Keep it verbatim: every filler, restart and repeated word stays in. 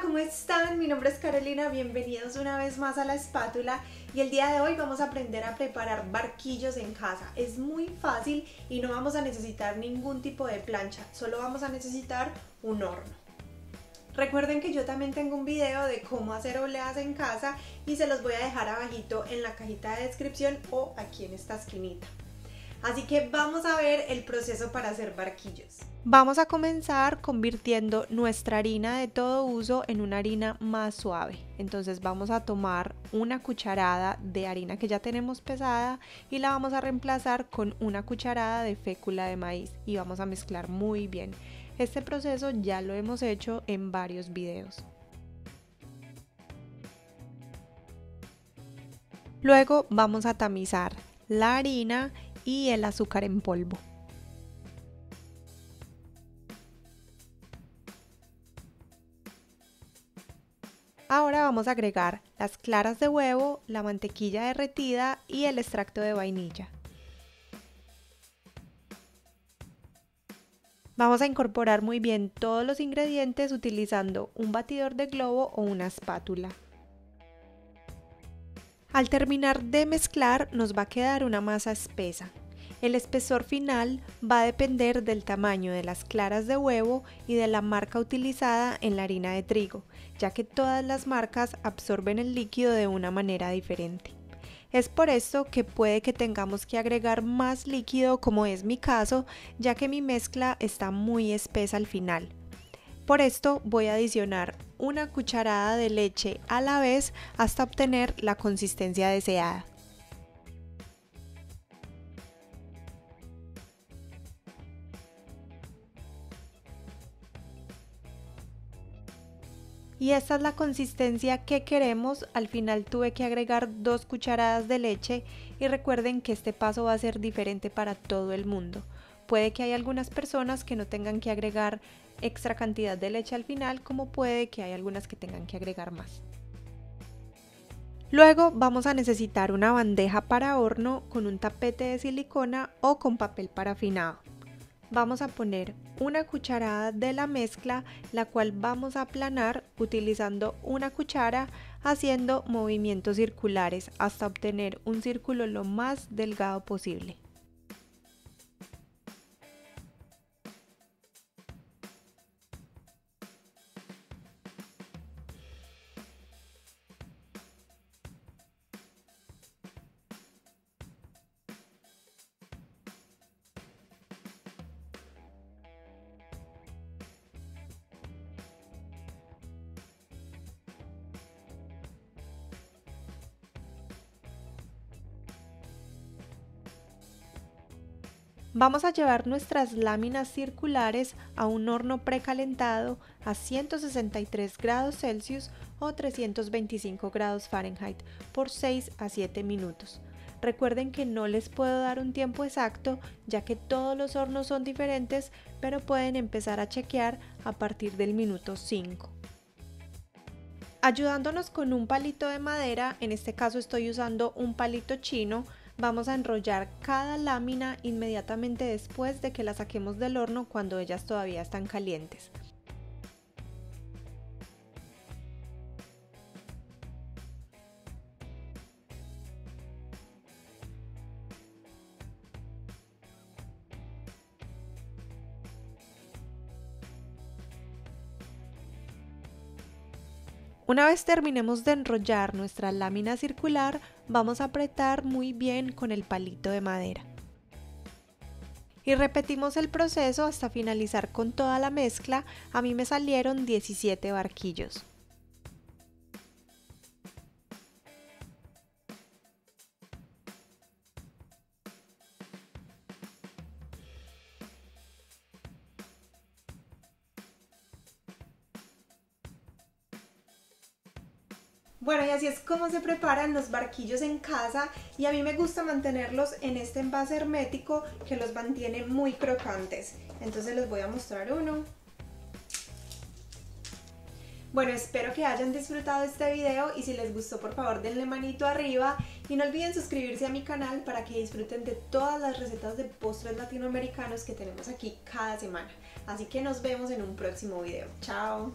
hola, ¿cómo están? Mi nombre es Carolina, bienvenidos una vez más a La Espátula y el día de hoy vamos a aprender a preparar barquillos en casa. Es muy fácil y no vamos a necesitar ningún tipo de plancha, solo vamos a necesitar un horno. Recuerden que yo también tengo un video de cómo hacer obleas en casa y se los voy a dejar abajito en la cajita de descripción o aquí en esta esquinita. Así que vamos a ver el proceso para hacer barquillos. Vamos a comenzar convirtiendo nuestra harina de todo uso en una harina más suave. Entonces vamos a tomar una cucharada de harina que ya tenemos pesada y la vamos a reemplazar con una cucharada de fécula de maíz y vamos a mezclar muy bien. Este proceso ya lo hemos hecho en varios videos. Luego vamos a tamizar la harina y el azúcar en polvo. Ahora vamos a agregar las claras de huevo, la mantequilla derretida y el extracto de vainilla. Vamos a incorporar muy bien todos los ingredientes utilizando un batidor de globo o una espátula. Al terminar de mezclar nos va a quedar una masa espesa. El espesor final va a depender del tamaño de las claras de huevo y de la marca utilizada en la harina de trigo, ya que todas las marcas absorben el líquido de una manera diferente. Es por esto que puede que tengamos que agregar más líquido, como es mi caso, ya que mi mezcla está muy espesa al final. Por esto voy a adicionar una cucharada de leche a la vez hasta obtener la consistencia deseada. Y esta es la consistencia que queremos. Al final tuve que agregar dos cucharadas de leche y recuerden que este paso va a ser diferente para todo el mundo. Puede que haya algunas personas que no tengan que agregar extra cantidad de leche al final, como puede que haya algunas que tengan que agregar más. Luego vamos a necesitar una bandeja para horno con un tapete de silicona o con papel parafinado. Vamos a poner una cucharada de la mezcla, la cual vamos a aplanar utilizando una cuchara haciendo movimientos circulares hasta obtener un círculo lo más delgado posible. Vamos a llevar nuestras láminas circulares a un horno precalentado a ciento sesenta y tres grados Celsius o trescientos veinticinco grados Fahrenheit por seis a siete minutos. Recuerden que no les puedo dar un tiempo exacto, ya que todos los hornos son diferentes, pero pueden empezar a chequear a partir del minuto cinco. Ayudándonos con un palito de madera, en este caso estoy usando un palito chino, vamos a enrollar cada lámina inmediatamente después de que la saquemos del horno cuando ellas todavía están calientes. Una vez terminemos de enrollar nuestra lámina circular, vamos a apretar muy bien con el palito de madera. Y repetimos el proceso hasta finalizar con toda la mezcla. A mí me salieron diecisiete barquillos. Bueno, y así es como se preparan los barquillos en casa y a mí me gusta mantenerlos en este envase hermético que los mantiene muy crocantes. Entonces les voy a mostrar uno. Bueno, espero que hayan disfrutado este video y si les gustó por favor denle manito arriba y no olviden suscribirse a mi canal para que disfruten de todas las recetas de postres latinoamericanos que tenemos aquí cada semana. Así que nos vemos en un próximo video. Chao.